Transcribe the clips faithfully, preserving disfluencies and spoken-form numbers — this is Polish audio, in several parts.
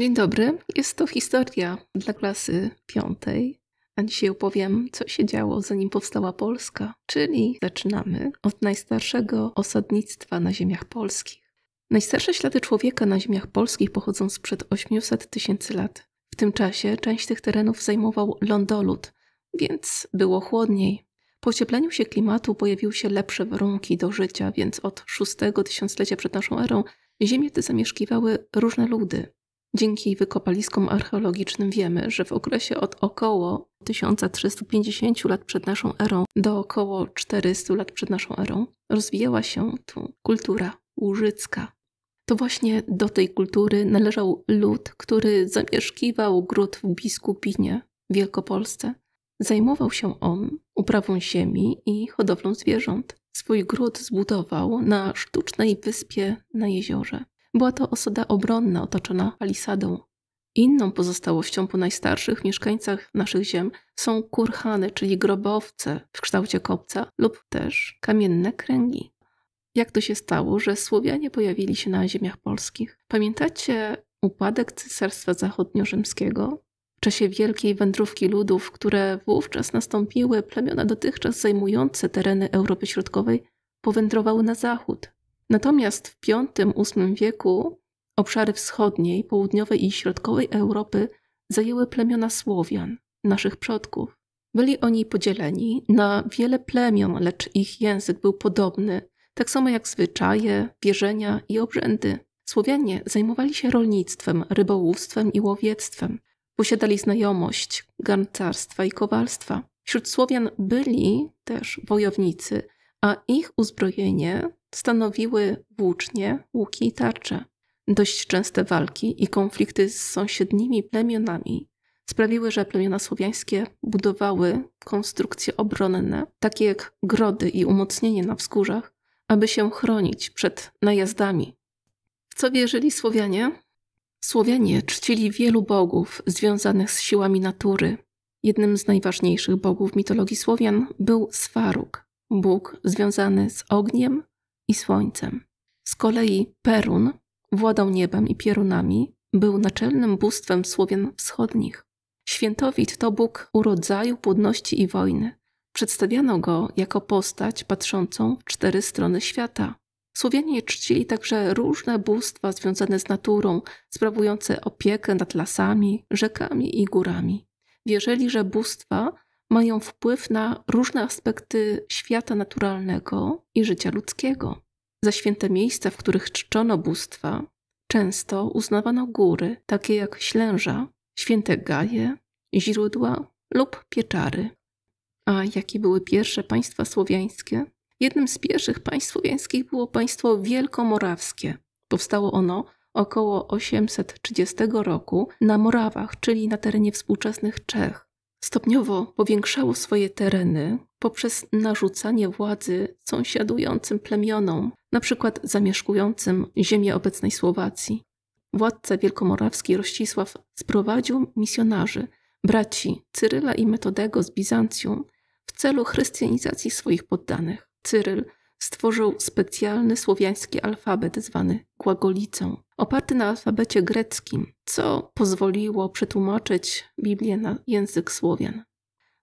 Dzień dobry. Jest to historia dla klasy piątej, a dzisiaj opowiem, co się działo, zanim powstała Polska, czyli zaczynamy od najstarszego osadnictwa na ziemiach polskich. Najstarsze ślady człowieka na ziemiach polskich pochodzą sprzed osiemset tysięcy lat. W tym czasie część tych terenów zajmował lądolud, więc było chłodniej. Po ociepleniu się klimatu pojawiły się lepsze warunki do życia, więc od szóstego tysiąclecia przed naszą erą ziemie te zamieszkiwały różne ludy. Dzięki wykopaliskom archeologicznym wiemy, że w okresie od około tysiąc trzysta pięćdziesiąt lat przed naszą erą do około czterysta lat przed naszą erą rozwijała się tu kultura łużycka. To właśnie do tej kultury należał lud, który zamieszkiwał gród w Biskupinie w Wielkopolsce. Zajmował się on uprawą ziemi i hodowlą zwierząt. Swój gród zbudował na sztucznej wyspie na jeziorze. Była to osada obronna otoczona palisadą. Inną pozostałością po najstarszych mieszkańcach naszych ziem są kurhany, czyli grobowce w kształcie kopca lub też kamienne kręgi. Jak to się stało, że Słowianie pojawili się na ziemiach polskich? Pamiętacie upadek Cesarstwa Zachodnio-Rzymskiego? W czasie wielkiej wędrówki ludów, które wówczas nastąpiły, plemiona dotychczas zajmujące tereny Europy Środkowej powędrowały na zachód. Natomiast w piątym ósmym wieku obszary wschodniej, południowej i środkowej Europy zajęły plemiona Słowian, naszych przodków. Byli oni podzieleni na wiele plemion, lecz ich język był podobny, tak samo jak zwyczaje, wierzenia i obrzędy. Słowianie zajmowali się rolnictwem, rybołówstwem i łowiectwem. Posiadali znajomość garncarstwa i kowalstwa. Wśród Słowian byli też wojownicy, a ich uzbrojenie stanowiły włócznie, łuki i tarcze. Dość częste walki i konflikty z sąsiednimi plemionami sprawiły, że plemiona słowiańskie budowały konstrukcje obronne, takie jak grody i umocnienie na wzgórzach, aby się chronić przed najazdami. W co wierzyli Słowianie? Słowianie czcili wielu bogów związanych z siłami natury. Jednym z najważniejszych bogów mitologii Słowian był Swaróg, bóg związany z ogniem i słońcem. Z kolei Perun władał niebem i piorunami, był naczelnym bóstwem Słowian wschodnich. Świętowit to bóg urodzaju, płodności i wojny. Przedstawiano go jako postać patrzącą w cztery strony świata. Słowianie czcili także różne bóstwa związane z naturą, sprawujące opiekę nad lasami, rzekami i górami. Wierzyli, że bóstwa mają wpływ na różne aspekty świata naturalnego i życia ludzkiego. Za święte miejsca, w których czczono bóstwa, często uznawano góry, takie jak Ślęża, święte gaje, źródła lub pieczary. A jakie były pierwsze państwa słowiańskie? Jednym z pierwszych państw słowiańskich było państwo wielkomorawskie. Powstało ono około osiemset trzydziestego roku na Morawach, czyli na terenie współczesnych Czech. Stopniowo powiększało swoje tereny poprzez narzucanie władzy sąsiadującym plemionom, na przykład zamieszkującym ziemię obecnej Słowacji. Władca wielkomorawski Rościsław sprowadził misjonarzy, braci Cyryla i Metodego z Bizancjum w celu chrystianizacji swoich poddanych. Cyryl stworzył specjalny słowiański alfabet zwany głagolicą, oparty na alfabecie greckim, co pozwoliło przetłumaczyć Biblię na język Słowian.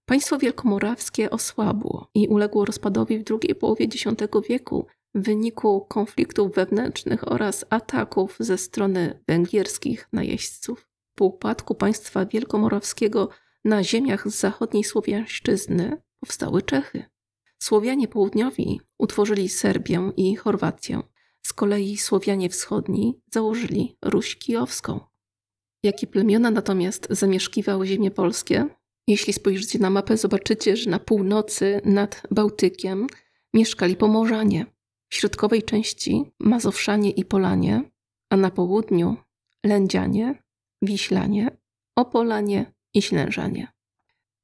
Państwo wielkomorawskie osłabło i uległo rozpadowi w drugiej połowie dziesiątego wieku w wyniku konfliktów wewnętrznych oraz ataków ze strony węgierskich najeźdźców. Po upadku państwa wielkomorawskiego na ziemiach z zachodniej Słowiańszczyzny powstały Czechy. Słowianie południowi utworzyli Serbię i Chorwację. Z kolei Słowianie wschodni założyli Ruś Kijowską. Jakie plemiona natomiast zamieszkiwały ziemie polskie? Jeśli spojrzycie na mapę, zobaczycie, że na północy nad Bałtykiem mieszkali Pomorzanie, w środkowej części Mazowszanie i Polanie, a na południu Lędzianie, Wiślanie, Opolanie i Ślężanie.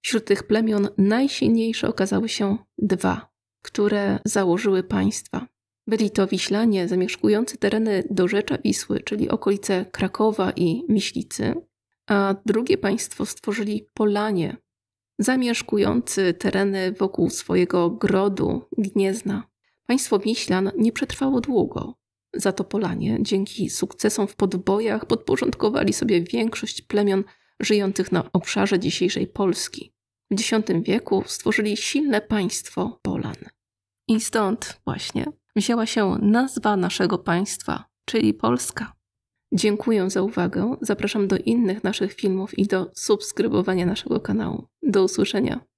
Wśród tych plemion najsilniejsze okazały się dwa, które założyły państwa. Byli to Wiślanie zamieszkujący tereny dorzecza Wisły, czyli okolice Krakowa i Myślicy, a drugie państwo stworzyli Polanie, zamieszkujący tereny wokół swojego grodu Gniezna. Państwo Wiślan nie przetrwało długo. Za to Polanie dzięki sukcesom w podbojach podporządkowali sobie większość plemion żyjących na obszarze dzisiejszej Polski. W dziesiątym wieku stworzyli silne państwo Polan. I stąd właśnie wzięła się nazwa naszego państwa, czyli Polska. Dziękuję za uwagę, zapraszam do innych naszych filmów i do subskrybowania naszego kanału. Do usłyszenia.